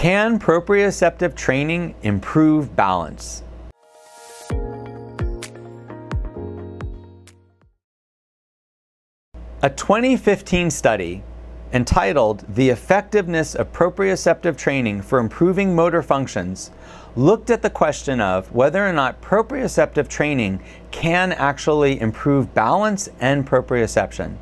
Can proprioceptive training improve balance? A 2015 study entitled The Effectiveness of Proprioceptive Training for Improving Motor Functions looked at the question of whether or not proprioceptive training can actually improve balance and proprioception.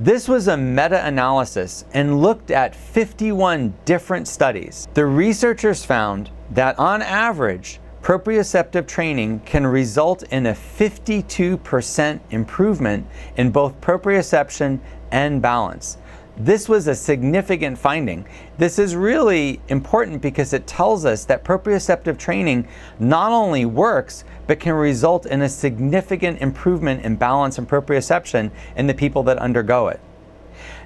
This was a meta-analysis and looked at 51 different studies. The researchers found that on average, proprioceptive training can result in a 52% improvement in both proprioception and balance. This was a significant finding. This is really important because it tells us that proprioceptive training not only works, but can result in a significant improvement in balance and proprioception in the people that undergo it.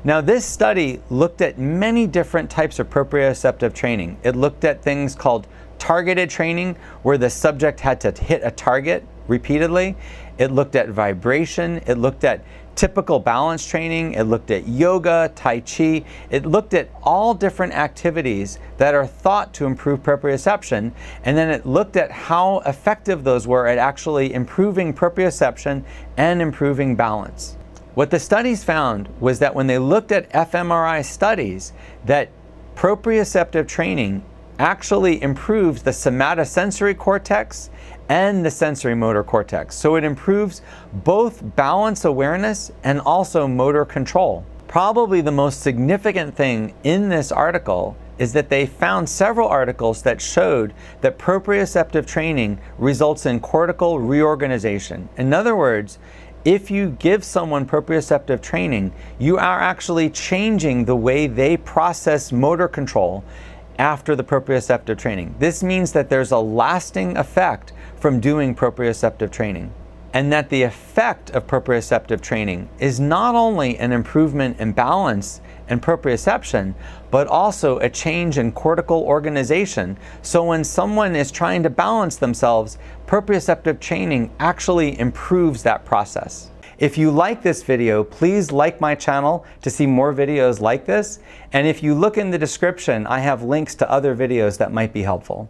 Now, this study looked at many different types of proprioceptive training. It looked at things called targeted training, where the subject had to hit a target repeatedly. It looked at vibration. It looked at typical balance training. It looked at yoga, tai chi. It looked at all different activities that are thought to improve proprioception. And then it looked at how effective those were at actually improving proprioception and improving balance. What the studies found was that when they looked at fMRI studies, that proprioceptive training actually improves the somatosensory cortex and the sensory motor cortex. So it improves both balance awareness and also motor control. Probably the most significant thing in this article is that they found several articles that showed that proprioceptive training results in cortical reorganization. In other words, if you give someone proprioceptive training, you are actually changing the way they process motor control after the proprioceptive training. This means that there's a lasting effect from doing proprioceptive training, and that the effect of proprioceptive training is not only an improvement in balance and proprioception, but also a change in cortical organization. So when someone is trying to balance themselves, proprioceptive training actually improves that process. If you like this video, please like my channel to see more videos like this. And if you look in the description, I have links to other videos that might be helpful.